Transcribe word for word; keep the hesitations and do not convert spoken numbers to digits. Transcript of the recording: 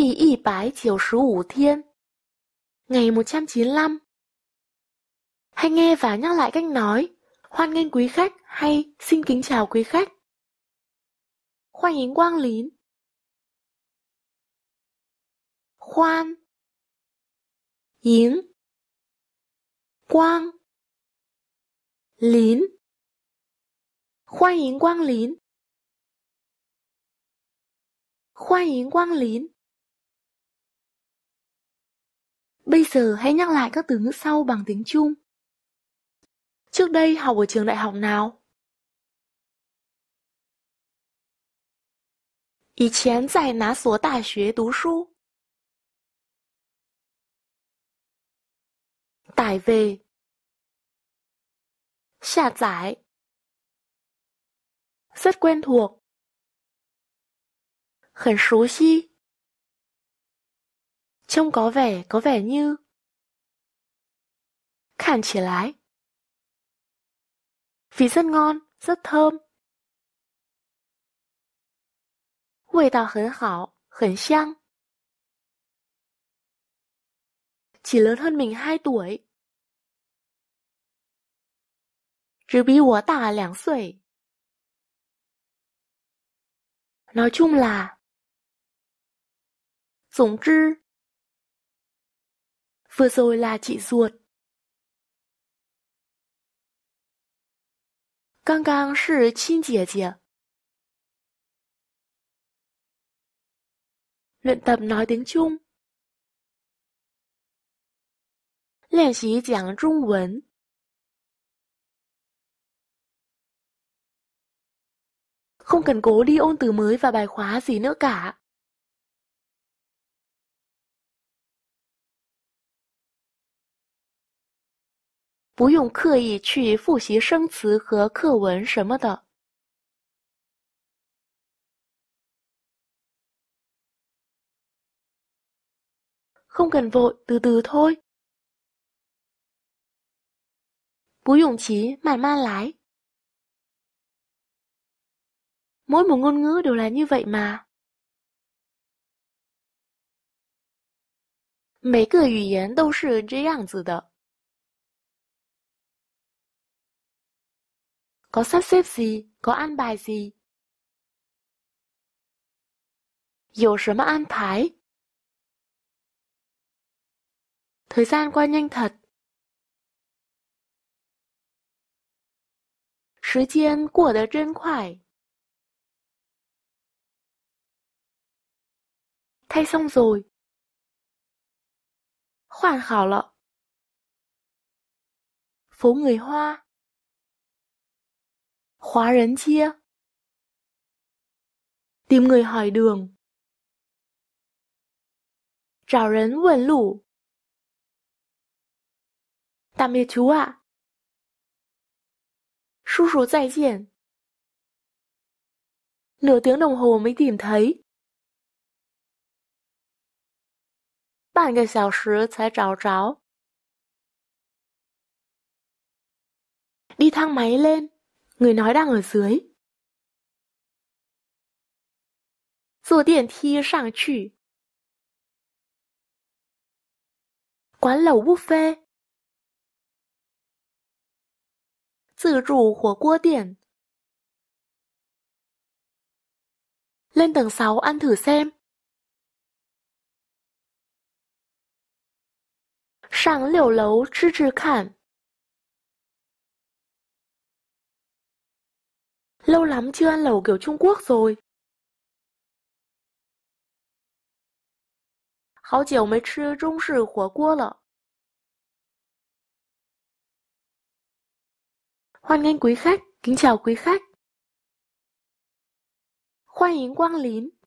第一百九十五thiên, ngày một trăm chín mươi lăm. Hãy nghe và nhắc lại cách nói. Hoan nghênh quý khách hay xin kính chào quý khách. Khoan yến quang lín. Khoan yến quang lín. Khoan yến quang lín. Khoan yến quang lín. Bây giờ hãy nhắc lại các từ ngữ sau bằng tiếng Trung. Trước đây học ở trường đại học nào? 以前在哪所大学读书? Tải về. 下载. Rất quen thuộc. 很熟悉. Trông có vẻ, có vẻ như. 看起来. Vì rất ngon, rất thơm. 味道很好，很香. Chỉ lớn hơn mình hai tuổi. 只比我大两岁. Nói chung là. 总之. Vừa rồi là chị ruột. 刚刚是亲姐姐. Luyện tập nói tiếng Trung. 练习讲中文. Không cần cố đi ôn từ mới và bài khóa gì nữa cả. Bố dùng khờ ý chùi phụ xí sân xứ hờ khờ vấn什么的. Không cần vội, từ từ thôi. Bố dùng chí màn man lái. Mỗi một ngôn ngữ đều là như vậy mà. Mấy cái ngữ言都是这样子的. Có sắp xếp gì, có an bài gì. 有什么安排? Thời gian qua nhanh thật. 时间过得真快. Thay xong rồi. Hoàn hảo lọ. Phố người Hoa. 华人街 tìm người hỏi đường. 找人问路. Tạm biệt chú ạ. 叔叔再见. Nửa tiếng đồng hồ mới tìm thấy. Bạn cái xào sứ才找着. Đi thang máy lên. Người nói đang ở dưới.坐电梯上去. Quán lẩu buffet. 自助火锅店. Lên tầng sáu ăn thử xem. Sang liều lấu吃吃看. Lâu lắm chưa ăn lẩu kiểu Trung Quốc rồi. 好久没吃中式火锅了. Hoan nghênh quý khách, kính chào quý khách. Khoan yến quang lín.